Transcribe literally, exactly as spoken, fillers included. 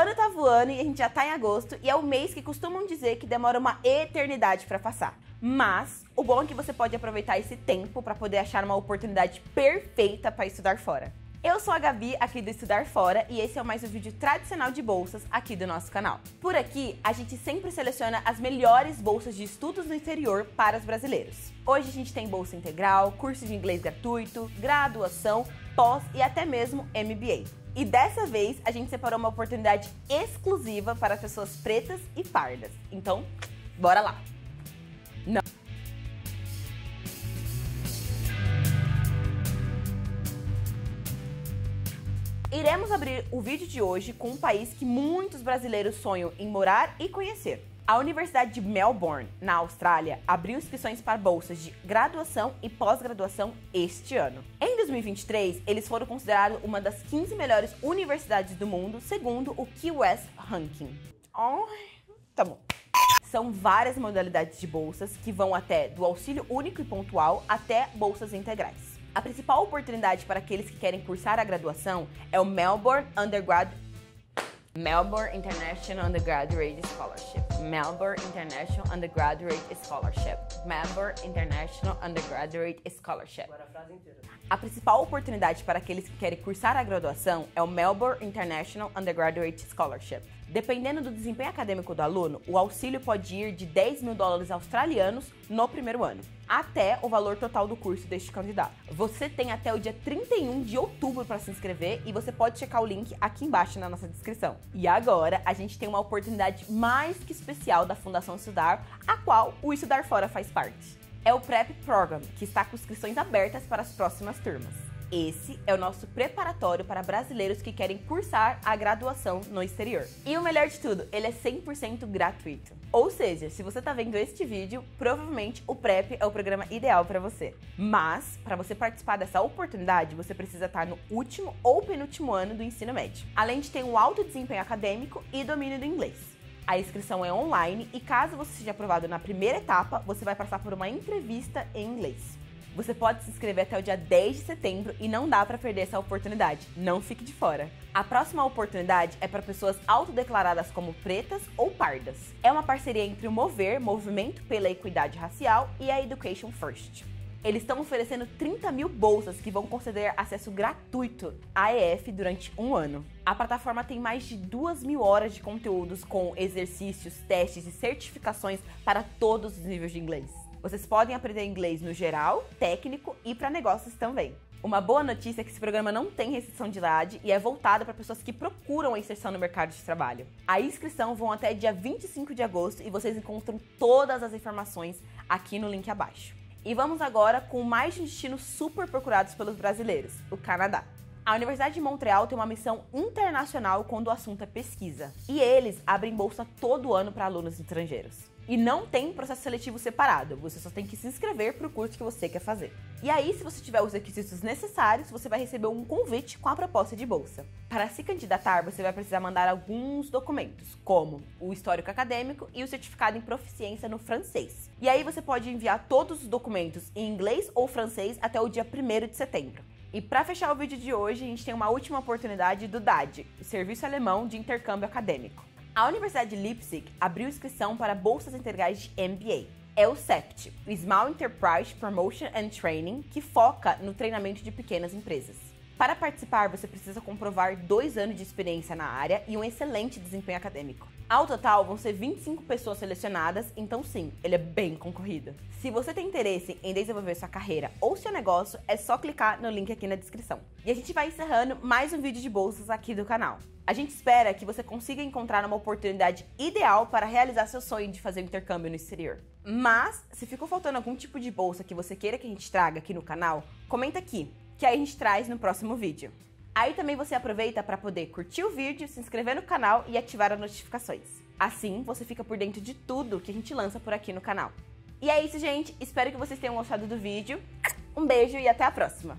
ano tá voando e a gente já tá em agosto e é o mês que costumam dizer que demora uma eternidade pra passar. Mas o bom é que você pode aproveitar esse tempo pra poder achar uma oportunidade perfeita pra estudar fora. Eu sou a Gabi, aqui do Estudar Fora, e esse é mais um vídeo tradicional de bolsas aqui do nosso canal. Por aqui, a gente sempre seleciona as melhores bolsas de estudos no exterior para os brasileiros. Hoje a gente tem bolsa integral, curso de inglês gratuito, graduação, pós e até mesmo M B A. E dessa vez, a gente separou uma oportunidade exclusiva para as pessoas pretas e pardas. Então, bora lá! Não. Iremos abrir o vídeo de hoje com um país que muitos brasileiros sonham em morar e conhecer. A Universidade de Melbourne, na Austrália, abriu inscrições para bolsas de graduação e pós-graduação este ano. Em dois mil e vinte e três, eles foram considerados uma das quinze melhores universidades do mundo, segundo o Q S Ranking. Oh, tá bom. São várias modalidades de bolsas que vão até do auxílio único e pontual até bolsas integrais. A principal oportunidade para aqueles que querem cursar a graduação é o Melbourne Undergrad... Melbourne International Undergraduate Scholarship. Melbourne International Undergraduate Scholarship. Melbourne International Undergraduate Scholarship. A principal oportunidade para aqueles que querem cursar a graduação é o Melbourne International Undergraduate Scholarship. Dependendo do desempenho acadêmico do aluno, o auxílio pode ir de dez mil dólares australianos no primeiro ano, até o valor total do curso deste candidato. Você tem até o dia trinta e um de outubro para se inscrever e você pode checar o link aqui embaixo na nossa descrição. E agora, a gente tem uma oportunidade mais que especial da Fundação Estudar, a qual o Estudar Fora faz parte. É o Prep Program, que está com inscrições abertas para as próximas turmas. Esse é o nosso preparatório para brasileiros que querem cursar a graduação no exterior. E o melhor de tudo, ele é cem por cento gratuito. Ou seja, se você está vendo este vídeo, provavelmente o PrEP é o programa ideal para você. Mas, para você participar dessa oportunidade, você precisa estar no último ou penúltimo ano do ensino médio. Além de ter um alto desempenho acadêmico e domínio do inglês. A inscrição é online e caso você seja aprovado na primeira etapa, você vai passar por uma entrevista em inglês. Você pode se inscrever até o dia dez de setembro e não dá para perder essa oportunidade. Não fique de fora. A próxima oportunidade é para pessoas autodeclaradas como pretas ou pardas. É uma parceria entre o Mover, Movimento pela Equidade Racial, e a Education First. Eles estão oferecendo trinta mil bolsas que vão conceder acesso gratuito à E F durante um ano. A plataforma tem mais de duas mil horas de conteúdos com exercícios, testes e certificações para todos os níveis de inglês. Vocês podem aprender inglês no geral, técnico e para negócios também. Uma boa notícia é que esse programa não tem restrição de idade e é voltado para pessoas que procuram a inserção no mercado de trabalho. A inscrição vai até dia vinte e cinco de agosto e vocês encontram todas as informações aqui no link abaixo. E vamos agora com mais um destino super procurado pelos brasileiros, o Canadá. A Universidade de Montreal tem uma missão internacional quando o assunto é pesquisa. E eles abrem bolsa todo ano para alunos estrangeiros. E não tem processo seletivo separado, você só tem que se inscrever para o curso que você quer fazer. E aí, se você tiver os requisitos necessários, você vai receber um convite com a proposta de bolsa. Para se candidatar, você vai precisar mandar alguns documentos, como o histórico acadêmico e o certificado em proficiência no francês. E aí você pode enviar todos os documentos em inglês ou francês até o dia primeiro de setembro. E para fechar o vídeo de hoje, a gente tem uma última oportunidade do D A A D, o Serviço Alemão de Intercâmbio Acadêmico. A Universidade de Leipzig abriu inscrição para bolsas integrais de M B A. É o S E P T, o Small Enterprise Promotion and Training, que foca no treinamento de pequenas empresas. Para participar, você precisa comprovar dois anos de experiência na área e um excelente desempenho acadêmico. Ao total, vão ser vinte e cinco pessoas selecionadas, então sim, ele é bem concorrido. Se você tem interesse em desenvolver sua carreira ou seu negócio, é só clicar no link aqui na descrição. E a gente vai encerrando mais um vídeo de bolsas aqui do canal. A gente espera que você consiga encontrar uma oportunidade ideal para realizar seu sonho de fazer um intercâmbio no exterior. Mas, se ficou faltando algum tipo de bolsa que você queira que a gente traga aqui no canal, comenta aqui, que aí a gente traz no próximo vídeo. Aí também você aproveita para poder curtir o vídeo, se inscrever no canal e ativar as notificações. Assim, você fica por dentro de tudo que a gente lança por aqui no canal. E é isso, gente. Espero que vocês tenham gostado do vídeo. Um beijo e até a próxima.